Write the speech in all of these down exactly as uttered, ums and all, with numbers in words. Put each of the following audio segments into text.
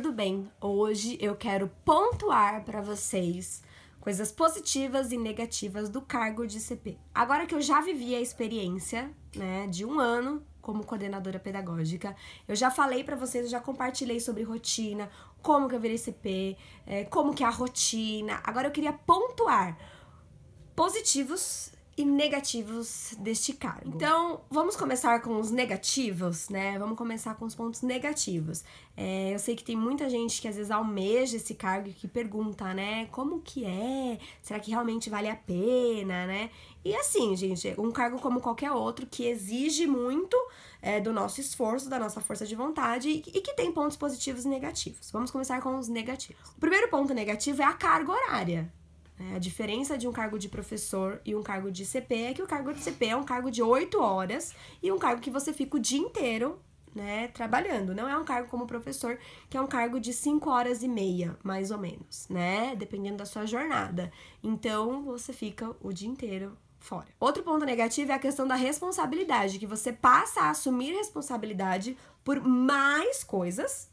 tudo bem? Hoje eu quero pontuar para vocês coisas positivas e negativas do cargo de C P. Agora que eu já vivi a experiência, né, de um ano como coordenadora pedagógica, eu já falei para vocês, eu já compartilhei sobre rotina, como que eu virei C P, como que é a rotina. Agora eu queria pontuar positivos e negativos deste cargo. Então, vamos começar com os negativos, né? Vamos começar com os pontos negativos. É, eu sei que tem muita gente que às vezes almeja esse cargo e que pergunta, né? Como que é? Será que realmente vale a pena, né? E assim, gente, um cargo como qualquer outro que exige muito é, do nosso esforço, da nossa força de vontade e, e que tem pontos positivos e negativos. Vamos começar com os negativos. O primeiro ponto negativo é a carga horária. A diferença de um cargo de professor e um cargo de C P é que o cargo de C P é um cargo de oito horas e um cargo que você fica o dia inteiro, né, trabalhando. Não é um cargo como professor, que é um cargo de cinco horas e meia, mais ou menos, né, dependendo da sua jornada. Então, você fica o dia inteiro fora. Outro ponto negativo é a questão da responsabilidade, que você passa a assumir responsabilidade por mais coisas,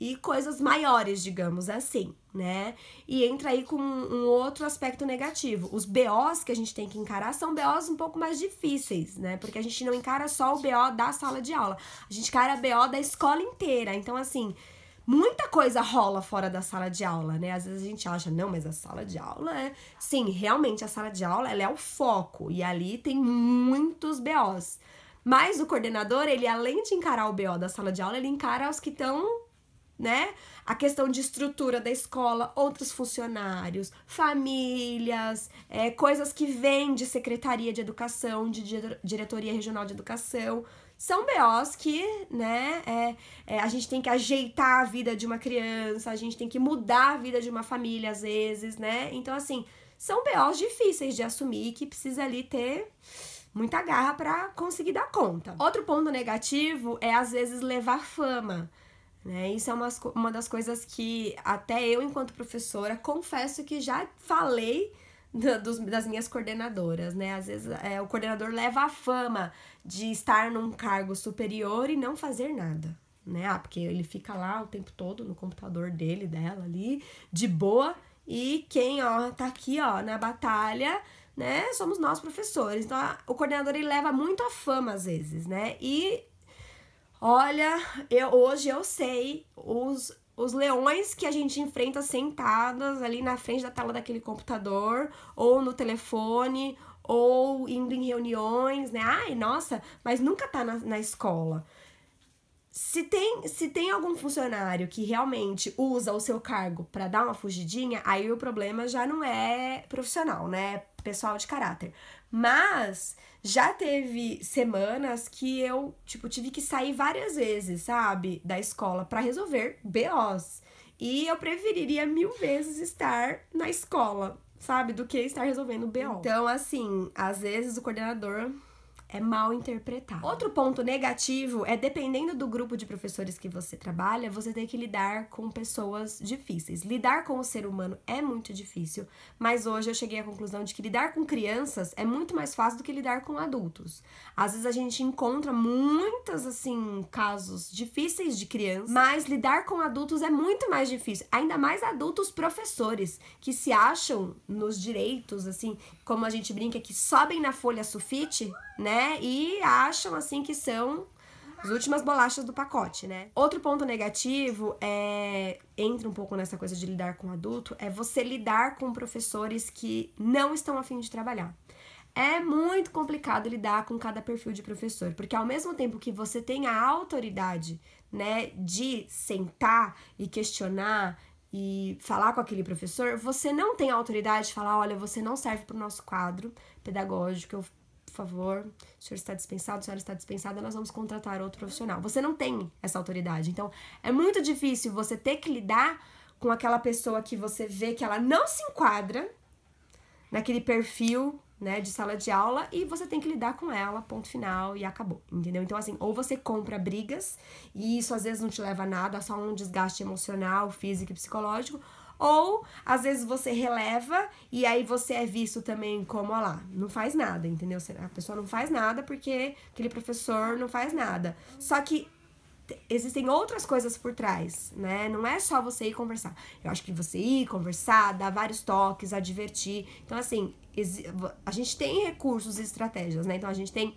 e coisas maiores, digamos assim, né? E entra aí com um outro aspecto negativo. Os B Os que a gente tem que encarar são B Os um pouco mais difíceis, né? Porque a gente não encara só o B O da sala de aula. A gente encara B O da escola inteira. Então, assim, muita coisa rola fora da sala de aula, né? Às vezes a gente acha, não, mas a sala de aula é... Sim, realmente, a sala de aula, ela é o foco. E ali tem muitos B Os. Mas o coordenador, ele, além de encarar o B O da sala de aula, ele encara os que estão... né? A questão de estrutura da escola, outros funcionários, famílias, é, coisas que vêm de Secretaria de Educação, de Diretoria Regional de Educação. São B Os que, né, é, é, a gente tem que ajeitar a vida de uma criança, a gente tem que mudar a vida de uma família às vezes, né? Então, assim, são B Os difíceis de assumir que precisa ali ter muita garra para conseguir dar conta. Outro ponto negativo é, às vezes, levar fama. Né? Isso é uma, uma das coisas que até eu, enquanto professora, confesso que já falei da, dos, das minhas coordenadoras, né? Às vezes é, o coordenador leva a fama de estar num cargo superior e não fazer nada, né? Ah, porque ele fica lá o tempo todo no computador dele, dela ali, de boa, e quem, ó, tá aqui, ó, na batalha... né? Somos nós, professores. Então, a, o coordenador, ele leva muito a fama, às vezes, né? E... olha, eu, hoje eu sei os, os leões que a gente enfrenta sentadas ali na frente da tela daquele computador, ou no telefone, ou indo em reuniões, né? Ai, nossa, mas nunca tá na, na escola. Se tem, se tem algum funcionário que realmente usa o seu cargo para dar uma fugidinha, aí o problema já não é profissional, né? Pessoal de caráter. Mas já teve semanas que eu, tipo, tive que sair várias vezes, sabe? Da escola para resolver B Os. E eu preferiria mil vezes estar na escola, sabe? Do que estar resolvendo B O. Então, assim, às vezes o coordenador... é mal interpretado. Outro ponto negativo é, dependendo do grupo de professores que você trabalha, você tem que lidar com pessoas difíceis. Lidar com o ser humano é muito difícil, mas hoje eu cheguei à conclusão de que lidar com crianças é muito mais fácil do que lidar com adultos. Às vezes a gente encontra muitos, assim, casos difíceis de crianças, mas lidar com adultos é muito mais difícil. Ainda mais adultos professores, que se acham nos direitos, assim, como a gente brinca, que sobem na folha sulfite, né? E acham, assim, que são as últimas bolachas do pacote, né? Outro ponto negativo é... entra um pouco nessa coisa de lidar com adulto, é você lidar com professores que não estão a fim de trabalhar. É muito complicado lidar com cada perfil de professor, porque ao mesmo tempo que você tem a autoridade, né, de sentar e questionar e falar com aquele professor, você não tem a autoridade de falar, olha, você não serve para o nosso quadro pedagógico, eu... por favor, o senhor está dispensado, a senhora está dispensada, nós vamos contratar outro profissional. Você não tem essa autoridade. Então, é muito difícil você ter que lidar com aquela pessoa que você vê que ela não se enquadra naquele perfil, né, de sala de aula, e você tem que lidar com ela, ponto final, e acabou, entendeu? Então, assim, ou você compra brigas, e isso às vezes não te leva a nada, é só um desgaste emocional, físico e psicológico, ou, às vezes, você releva e aí você é visto também como, ó lá, não faz nada, entendeu? A pessoa não faz nada porque aquele professor não faz nada. Só que existem outras coisas por trás, né? Não é só você ir conversar. Eu acho que você ir conversar, dar vários toques, advertir. Então, assim, a gente tem recursos e estratégias, né? Então, a gente tem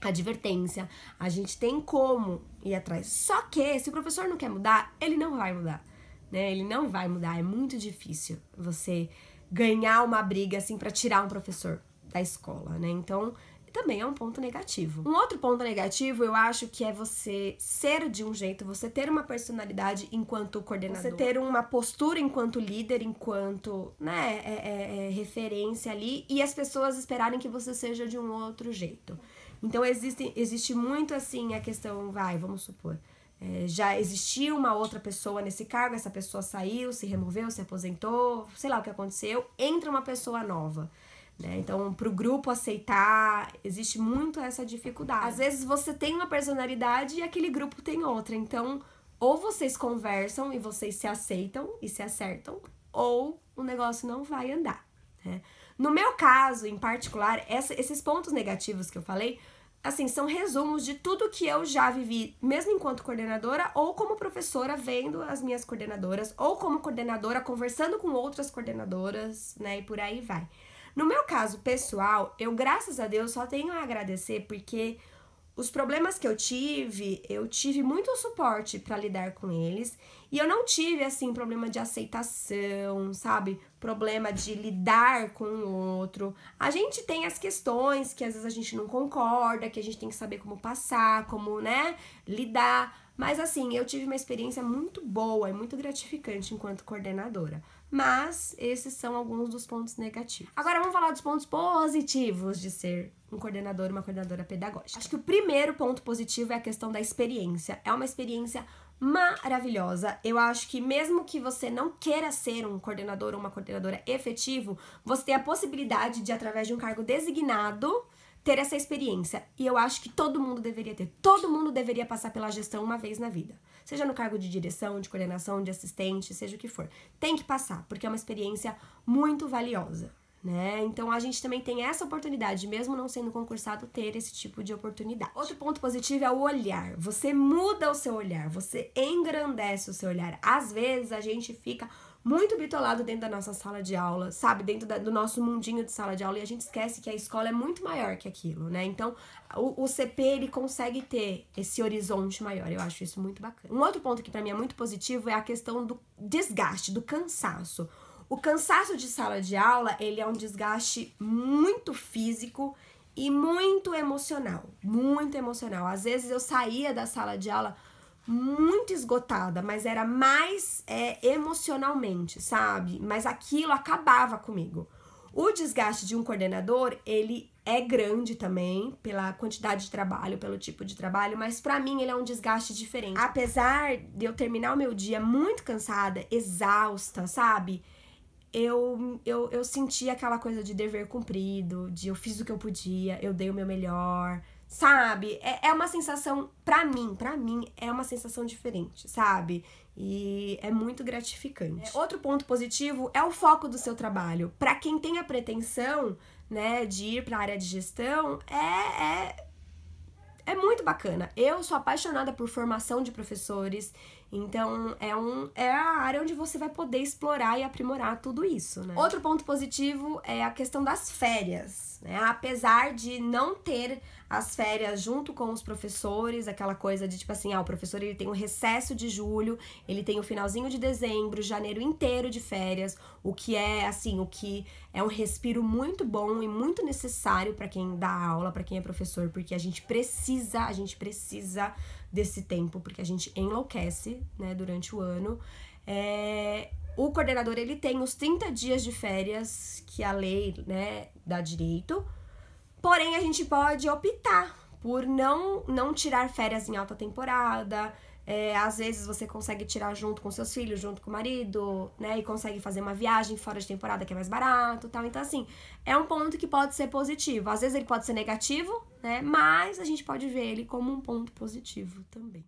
advertência, a gente tem como ir atrás. Só que, se o professor não quer mudar, ele não vai mudar, né? Ele não vai mudar. É muito difícil você ganhar uma briga, assim, pra tirar um professor da escola, né? Então, também é um ponto negativo. Um outro ponto negativo, eu acho que é você ser de um jeito, você ter uma personalidade enquanto coordenador, você ter uma postura enquanto líder, enquanto, né, é, é, é, referência ali, e as pessoas esperarem que você seja de um outro jeito. Então, existe, existe muito, assim, a questão, vai, vamos supor, é, já existia uma outra pessoa nesse cargo, essa pessoa saiu, se removeu, se aposentou, sei lá o que aconteceu, entra uma pessoa nova. Né? Então, pro grupo aceitar, existe muito essa dificuldade. Às vezes você tem uma personalidade e aquele grupo tem outra. Então, ou vocês conversam e vocês se aceitam e se acertam, ou o negócio não vai andar. Né? No meu caso, em particular, essa, esses pontos negativos que eu falei, assim, são resumos de tudo que eu já vivi, mesmo enquanto coordenadora, ou como professora vendo as minhas coordenadoras, ou como coordenadora conversando com outras coordenadoras, né? E por aí vai. No meu caso pessoal, eu, graças a Deus, só tenho a agradecer, porque os problemas que eu tive, eu tive muito suporte pra lidar com eles. E eu não tive, assim, problema de aceitação, sabe? Problema de lidar com o outro. A gente tem as questões que às vezes a gente não concorda, que a gente tem que saber como passar, como, né, lidar. Mas, assim, eu tive uma experiência muito boa e muito gratificante enquanto coordenadora. Mas esses são alguns dos pontos negativos. Agora vamos falar dos pontos positivos de ser um coordenador, uma coordenadora pedagógica. Acho que o primeiro ponto positivo é a questão da experiência. É uma experiência maravilhosa. Eu acho que mesmo que você não queira ser um coordenador ou uma coordenadora efetivo, você tem a possibilidade de, através de um cargo designado, ter essa experiência. E eu acho que todo mundo deveria ter. Todo mundo deveria passar pela gestão uma vez na vida. Seja no cargo de direção, de coordenação, de assistente, seja o que for. Tem que passar, porque é uma experiência muito valiosa, né? Então, a gente também tem essa oportunidade, mesmo não sendo concursado, ter esse tipo de oportunidade. Outro ponto positivo é o olhar. Você muda o seu olhar, você engrandece o seu olhar. Às vezes, a gente fica muito bitolado dentro da nossa sala de aula, sabe? Dentro da, do nosso mundinho de sala de aula, e a gente esquece que a escola é muito maior que aquilo, né? Então, o, o C P, ele consegue ter esse horizonte maior. Eu acho isso muito bacana. Um outro ponto que pra mim é muito positivo é a questão do desgaste, do cansaço. O cansaço de sala de aula, ele é um desgaste muito físico e muito emocional. Muito emocional. Às vezes eu saía da sala de aula muito esgotada, mas era mais é, emocionalmente, sabe? Mas aquilo acabava comigo. O desgaste de um coordenador, ele é grande também, pela quantidade de trabalho, pelo tipo de trabalho, mas pra mim ele é um desgaste diferente. Apesar de eu terminar o meu dia muito cansada, exausta, sabe? Eu, eu, eu senti aquela coisa de dever cumprido, de eu fiz o que eu podia, eu dei o meu melhor, sabe? É, é uma sensação, pra mim, pra mim, é uma sensação diferente, sabe? E é muito gratificante. É, outro ponto positivo é o foco do seu trabalho. Pra quem tem a pretensão, né, de ir pra área de gestão, é... é... é muito bacana. Eu sou apaixonada por formação de professores, então é, um, é a área onde você vai poder explorar e aprimorar tudo isso, né? Outro ponto positivo é a questão das férias, né? Apesar de não ter as férias junto com os professores, aquela coisa de tipo assim, ah, o professor ele tem o recesso de julho, ele tem o finalzinho de dezembro, janeiro inteiro de férias, o que é assim, o que é um respiro muito bom e muito necessário para quem dá aula, para quem é professor, porque a gente precisa a gente precisa desse tempo, porque a gente enlouquece, né, durante o ano. É, o coordenador, ele tem os trinta dias de férias que a lei, né, dá direito, porém a gente pode optar por não, não tirar férias em alta temporada. É, às vezes você consegue tirar junto com seus filhos, junto com o marido, né? E consegue fazer uma viagem fora de temporada que é mais barato e tal. Então, assim, é um ponto que pode ser positivo. Às vezes ele pode ser negativo, né? Mas a gente pode ver ele como um ponto positivo também.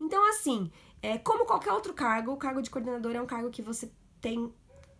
Então, assim, é, como qualquer outro cargo, o cargo de coordenador é um cargo que você tem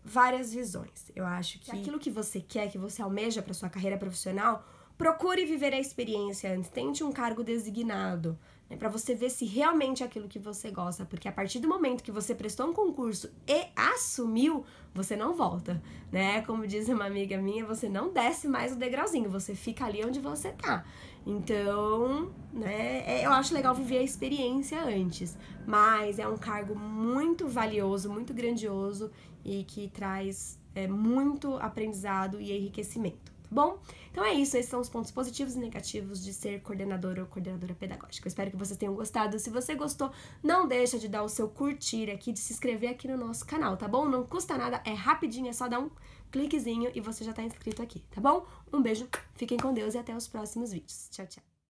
várias visões. Eu acho que aquilo que você quer, que você almeja para sua carreira profissional, procure viver a experiência antes, tente um cargo designado, né, para você ver se realmente é aquilo que você gosta, porque a partir do momento que você prestou um concurso e assumiu, você não volta, né? Como diz uma amiga minha, você não desce mais o degrauzinho, você fica ali onde você tá. Então, né, eu acho legal viver a experiência antes, mas é um cargo muito valioso, muito grandioso e que traz é, muito aprendizado e enriquecimento. Bom, então é isso, esses são os pontos positivos e negativos de ser coordenador ou coordenadora pedagógica. Eu espero que vocês tenham gostado. Se você gostou, não deixa de dar o seu curtir aqui, de se inscrever aqui no nosso canal, tá bom? Não custa nada, é rapidinho, é só dar um cliquezinho e você já tá inscrito aqui, tá bom? Um beijo, fiquem com Deus e até os próximos vídeos. Tchau, tchau.